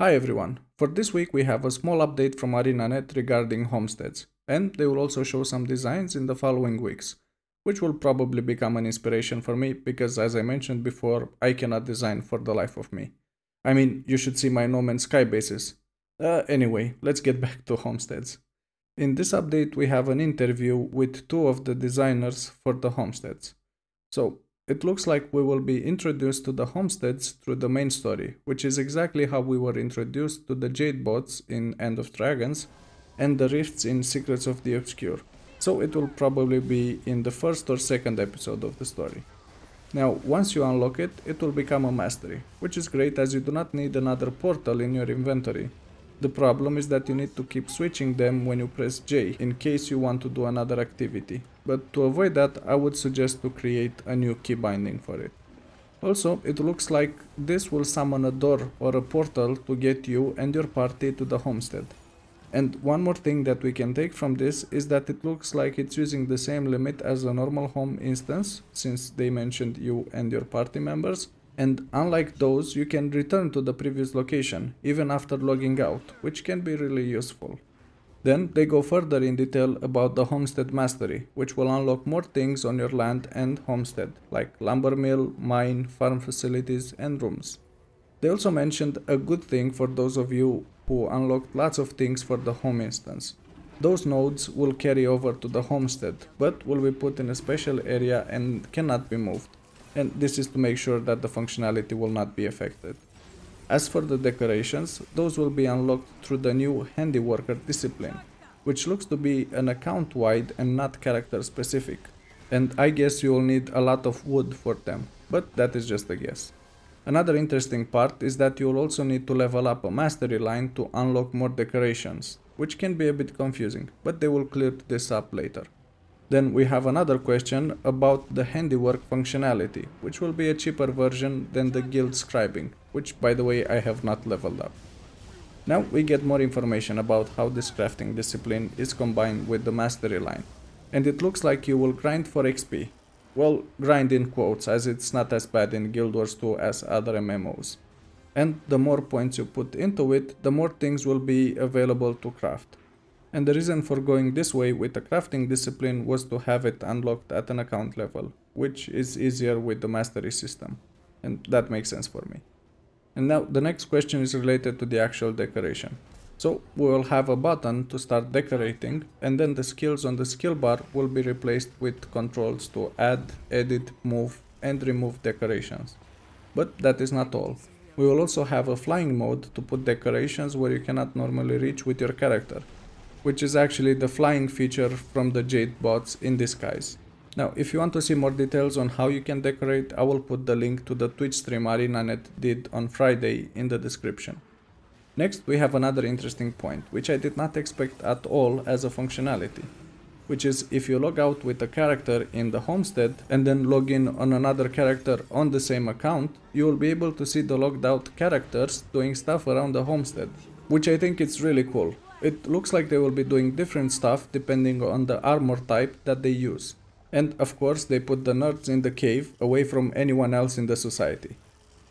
Hi everyone, for this week we have a small update from ArenaNet regarding homesteads, and they will also show some designs in the following weeks, which will probably become an inspiration for me because, as I mentioned before, I cannot design for the life of me. I mean, you should see my No Man's Sky bases. Anyway, let's get back to homesteads. In this update we have an interview with two of the designers for the homesteads. So, it looks like we will be introduced to the homesteads through the main story, which is exactly how we were introduced to the Jade Bots in End of Dragons and the Rifts in Secrets of the Obscure, so it will probably be in the first or second episode of the story. Now, once you unlock it, it will become a mastery, which is great as you do not need another portal in your inventory. The problem is that you need to keep switching them when you press J, in case you want to do another activity, but to avoid that I would suggest to create a new key binding for it. Also, it looks like this will summon a door or a portal to get you and your party to the homestead. And one more thing that we can take from this is that it looks like it's using the same limit as a normal home instance, since they mentioned you and your party members. And unlike those, you can return to the previous location, even after logging out, which can be really useful. Then they go further in detail about the homestead mastery, which will unlock more things on your land and homestead, like lumber mill, mine, farm facilities and rooms. They also mentioned a good thing for those of you who unlocked lots of things for the home instance. Those nodes will carry over to the homestead, but will be put in a special area and cannot be moved. And this is to make sure that the functionality will not be affected. As for the decorations, those will be unlocked through the new HandiWorker Discipline, which looks to be an account-wide and not character-specific, and I guess you will need a lot of wood for them, but that is just a guess. Another interesting part is that you will also need to level up a mastery line to unlock more decorations, which can be a bit confusing, but they will clear this up later. Then we have another question about the handiwork functionality, which will be a cheaper version than the guild scribing, which by the way I have not leveled up. Now we get more information about how this crafting discipline is combined with the mastery line, and it looks like you will grind for XP. Well, grind in quotes, as it's not as bad in Guild Wars 2 as other MMOs. And the more points you put into it, the more things will be available to craft. And the reason for going this way with the crafting discipline was to have it unlocked at an account level, which is easier with the mastery system, and that makes sense for me. And now the next question is related to the actual decoration. So we will have a button to start decorating, and then the skills on the skill bar will be replaced with controls to add, edit, move and remove decorations. But that is not all. We will also have a flying mode to put decorations where you cannot normally reach with your character, which is actually the flying feature from the Jade Bots in disguise. Now, if you want to see more details on how you can decorate, I will put the link to the Twitch stream ArenaNet did on Friday in the description. Next, we have another interesting point, which I did not expect at all as a functionality, which is if you log out with a character in the homestead and then log in on another character on the same account, you will be able to see the logged out characters doing stuff around the homestead, which I think is really cool. It looks like they will be doing different stuff depending on the armor type that they use. And of course they put the nerds in the cave, away from anyone else in the society.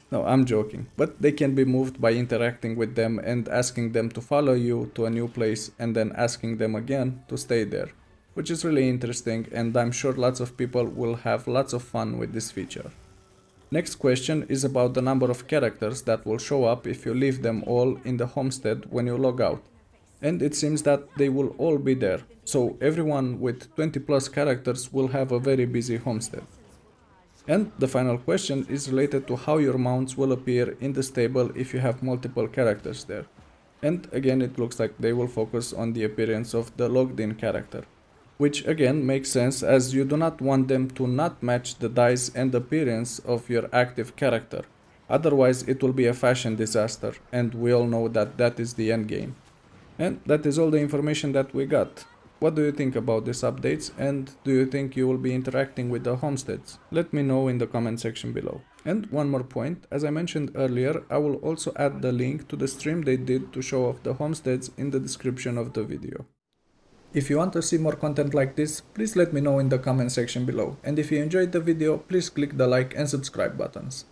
No, I'm joking, but they can be moved by interacting with them and asking them to follow you to a new place and then asking them again to stay there, which is really interesting, and I'm sure lots of people will have lots of fun with this feature. Next question is about the number of characters that will show up if you leave them all in the homestead when you log out. And it seems that they will all be there, so everyone with 20 plus characters will have a very busy homestead. And the final question is related to how your mounts will appear in the stable if you have multiple characters there. And again, it looks like they will focus on the appearance of the logged in character, which again makes sense as you do not want them to not match the dice and appearance of your active character. Otherwise it will be a fashion disaster, and we all know that that is the end game. And that is all the information that we got. What do you think about these updates, and do you think you will be interacting with the homesteads? Let me know in the comment section below. And one more point, as I mentioned earlier, I will also add the link to the stream they did to show off the homesteads in the description of the video. If you want to see more content like this, please let me know in the comment section below. And if you enjoyed the video, please click the like and subscribe buttons.